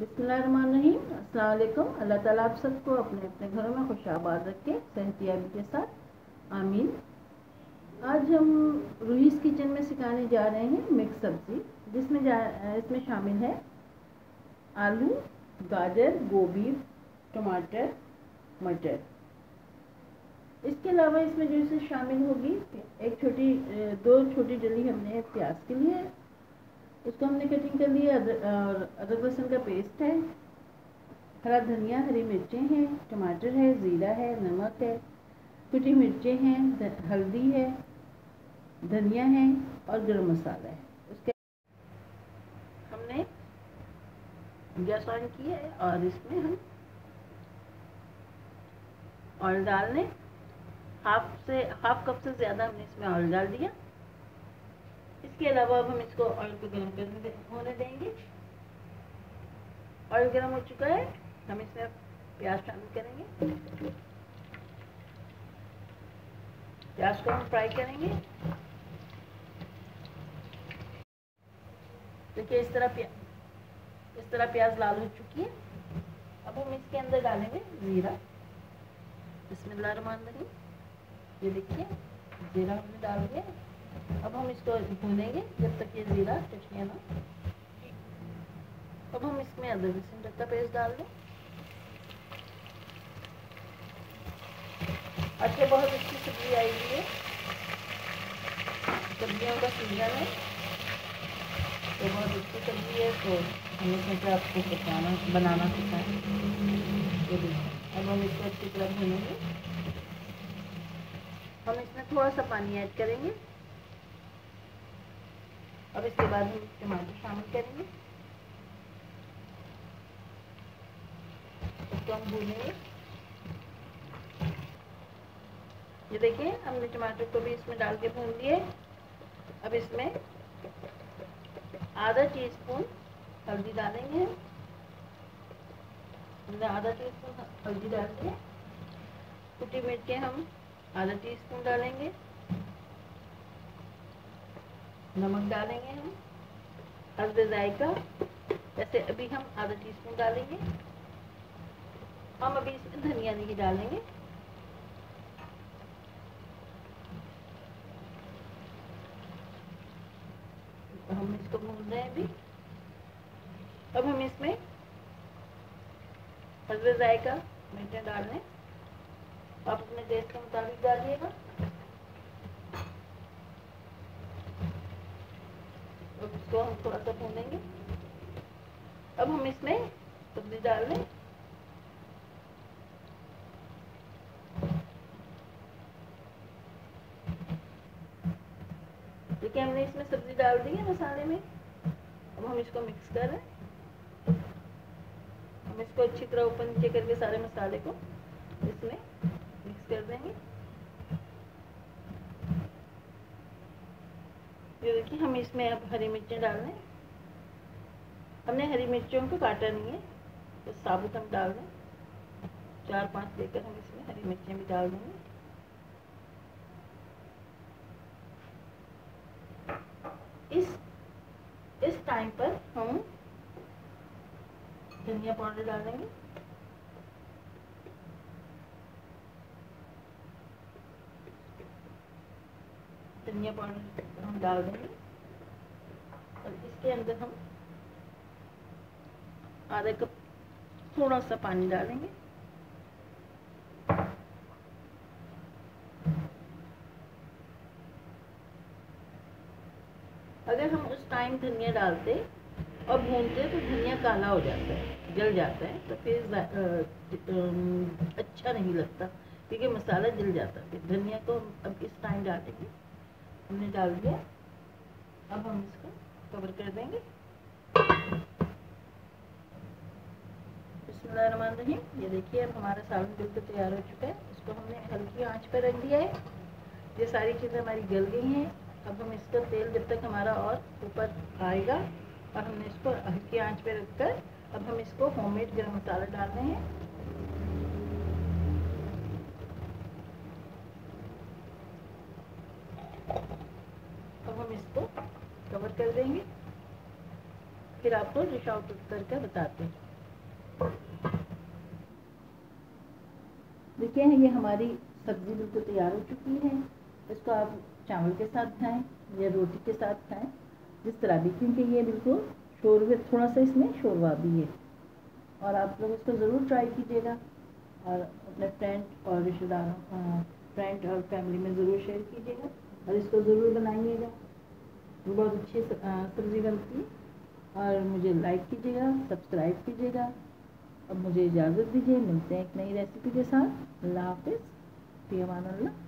बिस्मिल्लाहिर्रहमानिर्रहीम, अस्सलाम वालेकुम। अल्लाह ताला आप सबको अपने अपने घरों में खुशाबाद रखे, सेहतियाबी के साथ, आमीन। आज हम रूहीज़ किचन में सिखाने जा रहे हैं मिक्स सब्ज़ी, जिसमें इसमें शामिल है आलू, गाजर, गोभी, टमाटर, मटर। इसके अलावा इसमें जो इसे शामिल होगी दो छोटी डली हमने प्याज के लिए, उसको हमने कटिंग कर लिया। अदरक लहसुन का पेस्ट है, हरा धनिया, हरी मिर्चें हैं, टमाटर है, ज़ीरा है, नमक है, कुटी मिर्चें हैं, हल्दी है, धनिया है और गरम मसाला है। उसके हमने गैस ऑन किया है और इसमें हम ऑयल डाल लें। हाफ कप से ज़्यादा हमने इसमें ऑयल डाल दिया। इसके अलावा अब हम इसको ऑयल को गर्म करने होने देंगे। ऑयल गर्म हो चुका है, हम इसमें प्याज शामिल करेंगे। प्याज को हम फ्राई करेंगे। देखिए इस तरह प्याज लाल हो चुकी है। अब हम इसके अंदर डालेंगे ज़ीरा। बिस्मिल्लाहिर्रहमानिर्रहीम, ये देखिए जीरा हमने डाल दिया। अब हम इसको भूनेंगे जब तक ये जीरा चटनियाँ ना। अब हम इसमें अदरक लहसुन का पेस्ट डाल दें। अच्छा, बहुत अच्छी सब्जी आई हुई है। सब्जियों का सीजन है तो बहुत अच्छी सब्जी है, तो हमने सोचा आपको बनाना सिखाएं। अब हम इसको अच्छी तरह भूनेंगे। हम इसमें थोड़ा सा पानी ऐड करेंगे। अब इसके बाद हम टमाटर शामिल करेंगे, इसको हम भूनेंगे। ये देखिए हमने टमाटर को भी इसमें डाल के भून लिए। अब इसमें आधा टीस्पून हल्दी डालेंगे। आधा टीस्पून हल्दी डालेंगे। कुटी मिर्चें हम आधा टीस्पून डालेंगे। नमक डालेंगे हम हल्दी जायका, जैसे अभी हम आधा टीस्पून डालेंगे। हम अभी इसमें धनिया नहीं डालेंगे। हम इसको भून रहे हैं अभी। अब हम इसमें हल्दी जायका मिर्चें डाल दें। आप अपने टेस्ट के मुताबिक डालिएगा। अब इसको हम थोड़ा सा भूनेंगे। अब हम इसमें सब्जी डाल दें। देखिए हमने इसमें सब्जी डाल दी है मसाले में। अब हम इसको मिक्स कर रहे हैं। इसको अच्छी तरह ऊपर नीचे करके सारे मसाले को इसमें मिक्स कर देंगे। ये देखिए हम इसमें अब हरी मिर्चें डाल दें। हमने हरी मिर्चों को काटा नहीं है, तो साबुत हम डाल दें। 4-5 लेकर हम इसमें हरी मिर्चें भी डाल देंगे। इस टाइम पर हम धनिया पाउडर डाल देंगे। धनिया पाउडर हम डाल देंगे और इसके अंदर हम आधा कप थोड़ा सा पानी डालेंगे। अगर हम उस टाइम धनिया डालते और भूनते तो धनिया काला हो जाता है, जल जाता है, तो फिर अच्छा नहीं लगता क्योंकि मसाला जल जाता है। धनिया को हम अब इस टाइम डालेंगे। हमने डाल दिया। अब हम इसको कवर कर देंगे। बिस्मिल्लाहिर्रहमानिर्रहीम, ये देखिए अब हमारा सालन बिल्कुल तैयार हो चुका है। इसको हमने हल्की आंच पर रख दिया है। ये सारी चीज़ें हमारी गल गई हैं। अब हम इसका तेल जब तक हमारा और ऊपर आएगा, और हमने इसको हल्की आंच पे रखकर अब हम इसको होममेड गरम मसाला डाल रहे हैं। अब हम इसको कवर कर देंगे, फिर आपको डिश आउट करके बताते हैं। देखिए ये हमारी सब्ज़ी बिल्कुल तैयार हो चुकी है। इसको आप चावल के साथ खाएं या रोटी के साथ खाएं, जिस तरह भी, क्योंकि ये बिल्कुल शोरबे, थोड़ा सा इसमें शोरबा भी है। और आप लोग इसको ज़रूर ट्राई कीजिएगा और अपने फ्रेंड और रिश्तेदारों, फ्रेंड और फैमिली में ज़रूर शेयर कीजिएगा और इसको ज़रूर बनाइएगा। बहुत अच्छी सब्ज़ी बनती है। और मुझे लाइक कीजिएगा, सब्सक्राइब कीजिएगा। अब मुझे इजाज़त दीजिए, मिलते हैं एक नई रेसिपी के साथ। अल्लाह हाफ़िज़, फ़ी अमान अल्लाह।